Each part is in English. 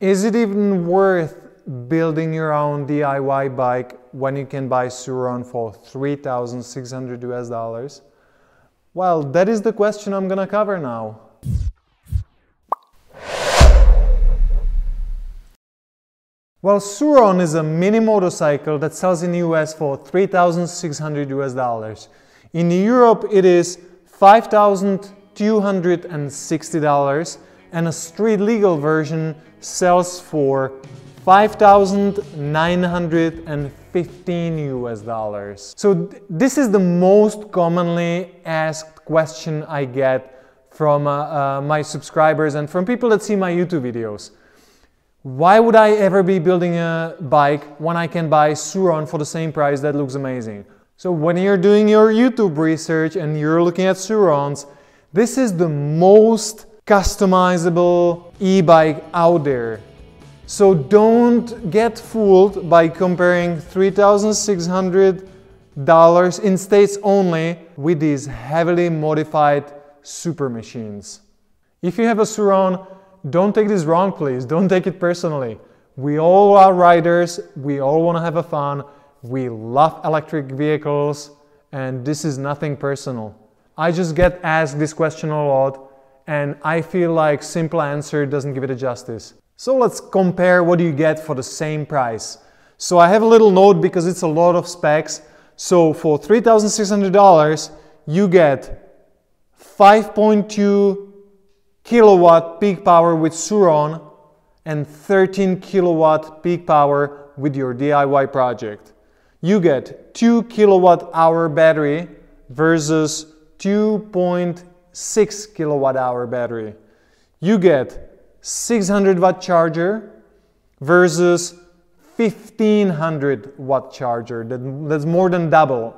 Is it even worth building your own DIY bike when you can buy Sur Ron for $3,600 US? Well, that is the question I'm gonna cover now. Well, Sur Ron is a mini motorcycle that sells in the US for $3,600 US. In Europe it is $5,260 and a street legal version sells for $5,915 US. So this is the most commonly asked question I get from my subscribers and from people that see my YouTube videos. Why would I ever be building a bike when I can buy Sur Ron for the same price that looks amazing? So when you're doing your YouTube research and you're looking at Sur Rons, this is the most customizable e-bike out there. So don't get fooled by comparing $3,600 in States only with these heavily modified super machines. If you have a Sur Ron, don't take this wrong, please. Don't take it personally. We all are riders. We all want to have a fun. We love electric vehicles, and this is nothing personal. I just get asked this question a lot, and I feel like simple answer doesn't give it a justice. So let's compare what you get for the same price. So I have a little note because it's a lot of specs. So for $3,600, you get 5.2 kilowatt peak power with Sur Ron and 13 kilowatt peak power with your DIY project. You get 2 kilowatt hour battery versus 2.6 kilowatt hour battery. You get 600 watt charger versus 1500 watt charger. That's more than double.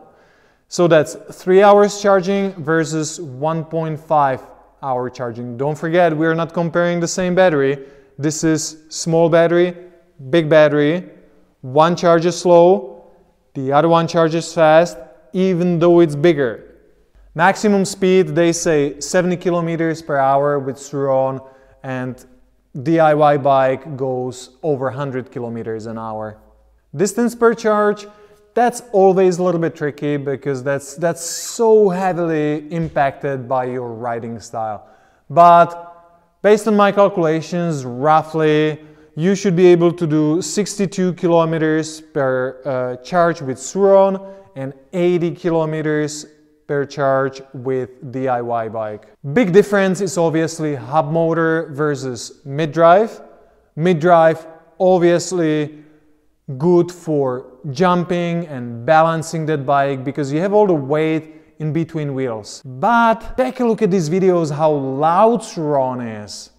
So that's 3 hours charging versus 1.5 hour charging. Don't forget, we are not comparing the same battery. This is small battery, big battery. One charges slow, the other one charges fast, even though it's bigger. Maximum speed, they say 70 kilometers per hour with Sur Ron, and DIY bike goes over 100 kilometers an hour. Distance per charge, that's always a little bit tricky because that's so heavily impacted by your riding style. But based on my calculations, roughly, you should be able to do 62 kilometers per charge with Sur Ron and 80 kilometers per charge with DIY bike. Big difference is obviously hub motor versus mid-drive. Mid-drive, obviously, good for jumping and balancing that bike because you have all the weight in between wheels. But take a look at these videos how loud Sur Ron is.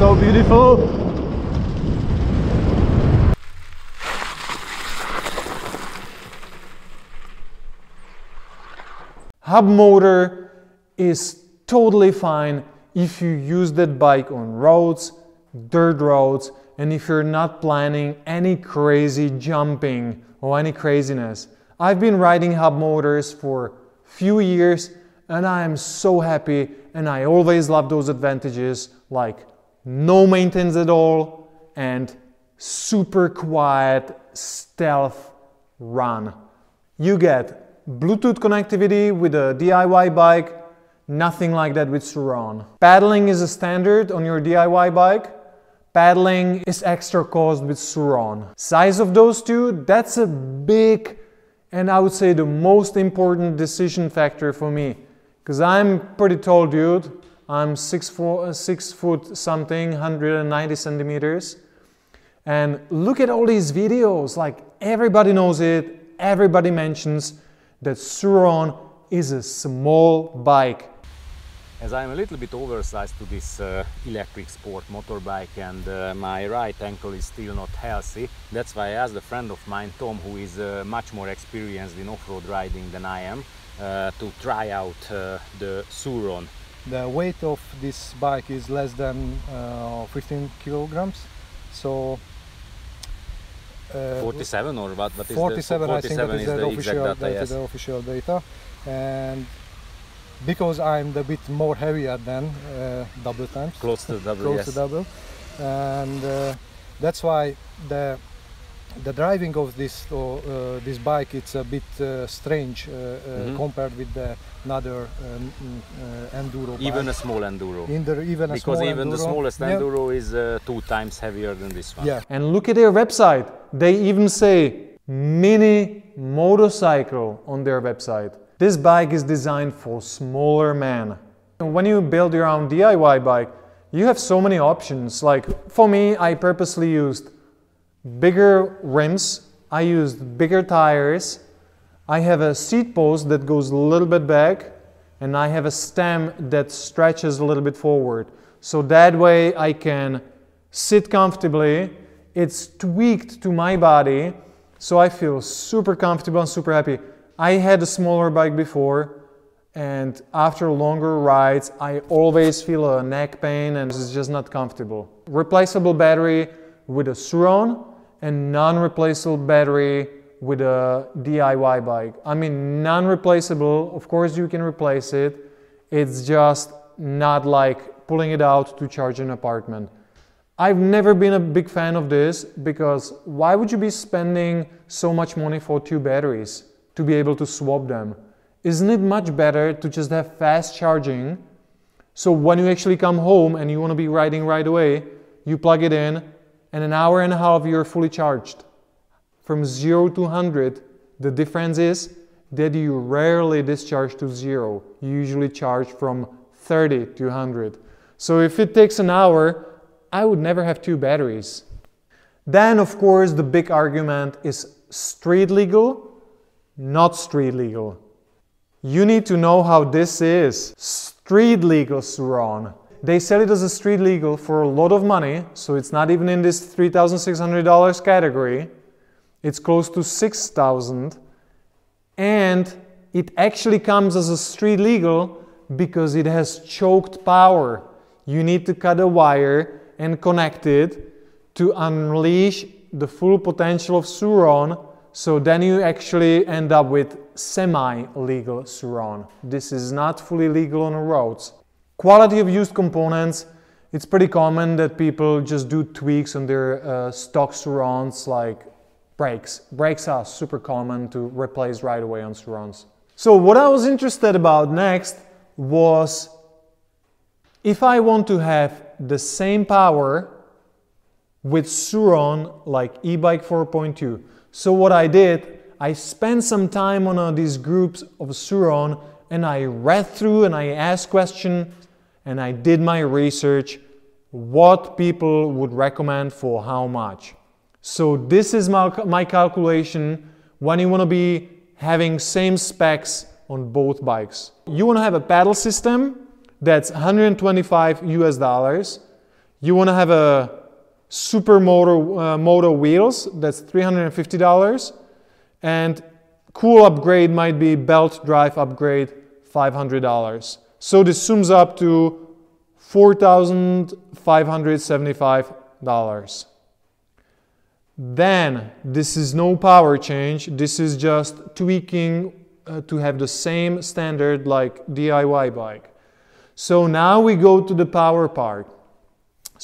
So beautiful. Hub motor is totally fine if you use that bike on roads, dirt roads, and if you're not planning any crazy jumping or any craziness. I've been riding hub motors for few years and I am so happy, and I always love those advantages like no maintenance at all and super quiet stealth run. You get Bluetooth connectivity with a DIY bike, nothing like that with Sur Ron. Paddling is a standard on your DIY bike. Paddling is extra cost with Sur Ron. Size of those two, that's a big and I would say the most important decision factor for me because I'm pretty tall dude. I'm 6 foot something, 190 centimeters. And look at all these videos, like everybody knows it, everybody mentions that Sur Ron is a small bike. As I'm a little bit oversized to this electric sport motorbike and my right ankle is still not healthy, that's why I asked a friend of mine, Tom, who is much more experienced in off-road riding than I am, to try out the Sur Ron. The weight of this bike is less than 15 kilograms, so... 47 or what is 47, the, 47 I think that is the official data, yes. The official data, and because I'm a bit more heavier than double times. Close to double, close yes. to double. And that's why the driving of this this bike, it's a bit strange compared with the another enduro bike. Even a small enduro. Because even the smallest enduro is 2 times heavier than this one. Yeah. And look at their website. They even say mini motorcycle on their website. This bike is designed for smaller men. And when you build your own DIY bike, you have so many options. Like for me, I purposely used bigger rims, I used bigger tires, I have a seat post that goes a little bit back, and I have a stem that stretches a little bit forward. So that way I can sit comfortably, it's tweaked to my body, so I feel super comfortable and super happy. I had a smaller bike before, and after longer rides I always feel a neck pain and it's just not comfortable. Replaceable battery with a Sur Ron and non-replaceable battery with a DIY bike. I mean, non-replaceable, of course you can replace it, it's just not like pulling it out to charge an apartment. I've never been a big fan of this because why would you be spending so much money for 2 batteries? To be able to swap them. Isn't it much better to just have fast charging, so when you actually come home and you want to be riding right away, you plug it in and an hour and a half you're fully charged. From 0 to 100, the difference is that you rarely discharge to 0. You usually charge from 30 to 100. So if it takes an hour, I would never have 2 batteries. Then of course the big argument is street legal. Not street legal. You need to know how this is. Street legal Sur Ron. They sell it as a street legal for a lot of money, so it's not even in this $3,600 category. It's close to $6,000, and it actually comes as a street legal because it has choked power. You need to cut a wire and connect it to unleash the full potential of Sur Ron. So then you actually end up with semi-legal Sur Ron. This is not fully legal on the roads. Quality of used components, it's pretty common that people just do tweaks on their stock Sur Rons, like brakes. Brakes are super common to replace right away on Sur Rons. So what I was interested about next was, if I want to have the same power with Sur Ron like eBike 4.2. So what I did, I spent some time on these groups of Sur Ron and I read through and I asked questions and I did my research what people would recommend for how much. So this is my calculation when you want to be having same specs on both bikes. You want to have a pedal system that's $125 US. You want to have a super motor wheels, that's $350, and cool upgrade might be belt drive upgrade, $500. So this sums up to $4,575. Then this is no power change, this is just tweaking to have the same standard like DIY bike. So now we go to the power part.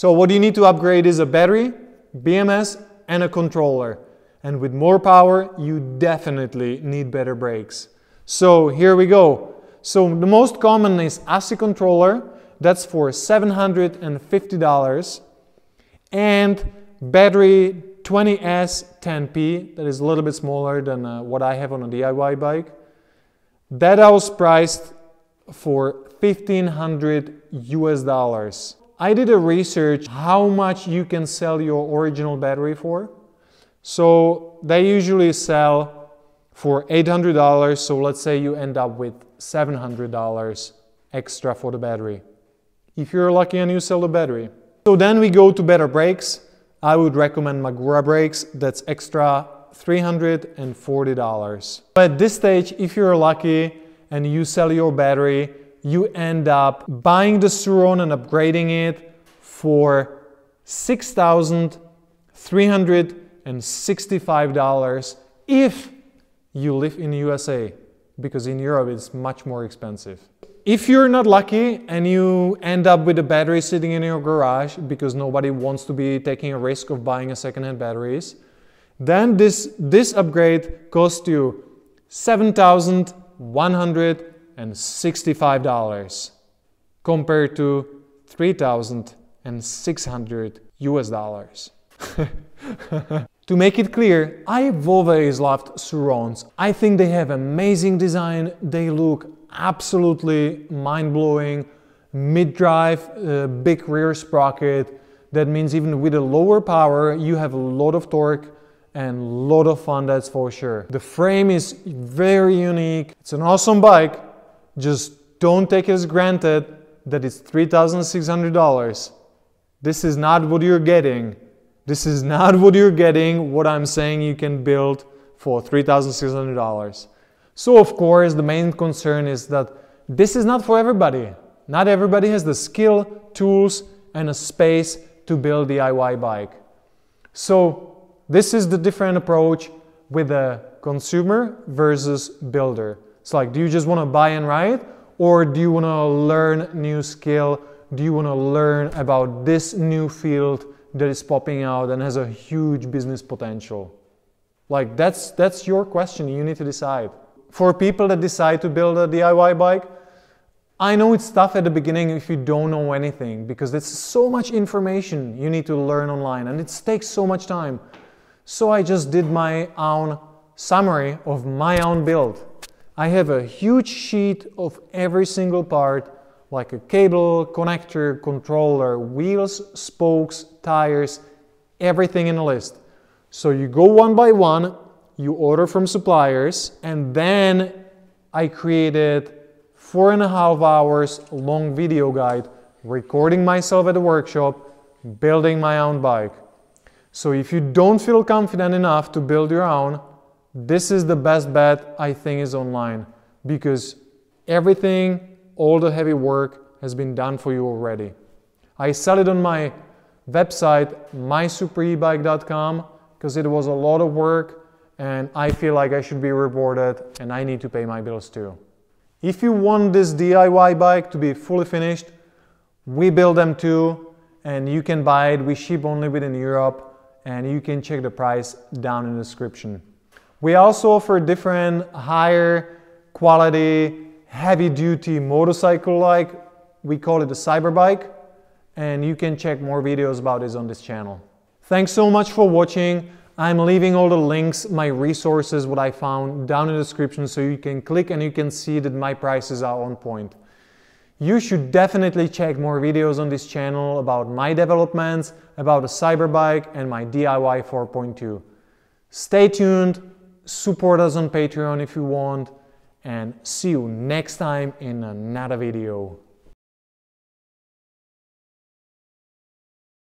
So what you need to upgrade is a battery, BMS, and a controller. And with more power, you definitely need better brakes. So here we go. So the most common is AC controller, that's for $750, and battery 20S 10P, that is a little bit smaller than what I have on a DIY bike. That I was priced for $1,500 US. I did a research how much you can sell your original battery for. So they usually sell for $800, so let's say you end up with $700 extra for the battery. If you're lucky and you sell the battery. So then we go to better brakes. I would recommend Magura brakes, that's extra $340. But at this stage, if you're lucky and you sell your battery, you end up buying the Sur Ron and upgrading it for $6,365 if you live in the USA, because in Europe it's much more expensive. If you're not lucky and you end up with a battery sitting in your garage because nobody wants to be taking a risk of buying a second-hand batteries, then this upgrade costs you $7,165 compared to $3,600 US. To make it clear, I've always loved Sur Rons. I think they have amazing design. They look absolutely mind-blowing. Mid-drive, big rear sprocket. That means even with a lower power, you have a lot of torque and a lot of fun, that's for sure. The frame is very unique. It's an awesome bike. Just don't take it as granted that it's $3,600. This is not what you're getting. This is not what you're getting, what I'm saying you can build for $3,600. So of course, the main concern is that this is not for everybody. Not everybody has the skill, tools, and a space to build a DIY bike. So this is the different approach with a consumer versus builder. It's like, do you just want to buy and ride, or do you want to learn new skill? Do you want to learn about this new field that is popping out and has a huge business potential? Like that's your question, you need to decide. For people that decide to build a DIY bike, I know it's tough at the beginning if you don't know anything, because there's so much information you need to learn online and it takes so much time. So I just did my own summary of my own build. I have a huge sheet of every single part, like a cable, connector, controller, wheels, spokes, tires, everything in a list. So you go one by one, you order from suppliers, and then I created 4.5 hours long video guide, recording myself at the workshop, building my own bike. So if you don't feel confident enough to build your own, this is the best bet I think is online, because everything, all the heavy work has been done for you already. I sell it on my website, mysuperebike.com, because it was a lot of work and I feel like I should be rewarded and I need to pay my bills too. If you want this DIY bike to be fully finished, we build them too, and you can buy it. We ship only within Europe, and you can check the price down in the description. We also offer different higher quality, heavy duty motorcycle like, we call it the Cyberbike, and you can check more videos about this on this channel. Thanks so much for watching. I'm leaving all the links, my resources, what I found down in the description, so you can click and you can see that my prices are on point. You should definitely check more videos on this channel about my developments, about the Cyberbike and my DIY 4.2. Stay tuned, support us on Patreon if you want, and see you next time in another video.